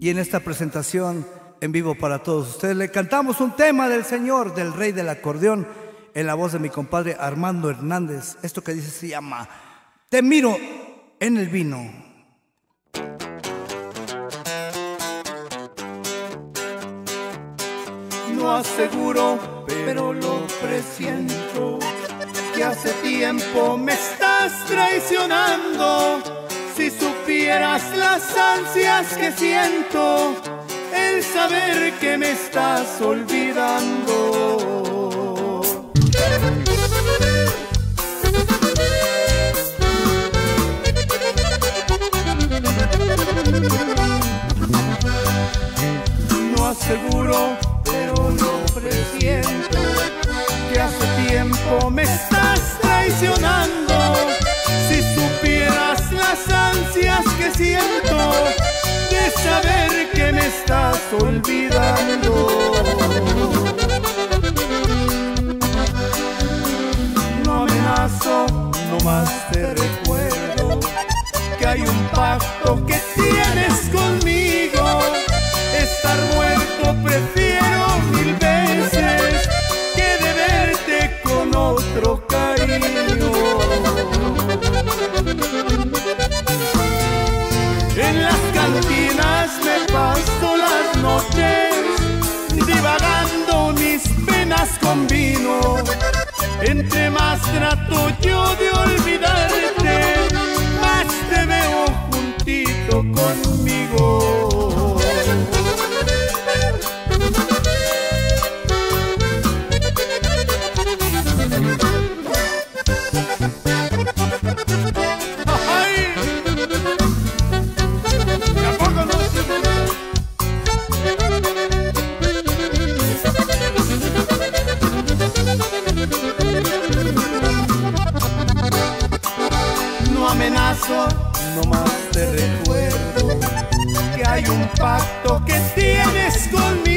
y en esta presentación en vivo para todos ustedes le cantamos un tema del Señor, del Rey del Acordeón, en la voz de mi compadre Armando Hernández. Esto que dice se llama Te Miro en el Vino. No aseguro, pero lo presiento, que hace tiempo me estás traicionando. Si supieras las ansias que siento, el saber que me estás olvidando. No aseguro, pero lo presiento, que hace tiempo me estás traicionando. Si supieras las ansias que siento de saber que me estás olvidando. No amenazo, nomás te recuerdo que hay un pacto que tienes conmigo. Estar muerto prefiero mil veces que de verte con otro cariño. En las cantinas me paso las noches divagando mis penas con vino. Entre más trato yo de olvidarte, más te veo juntito conmigo. Nomás te recuerdo que hay un pacto que tienes conmigo.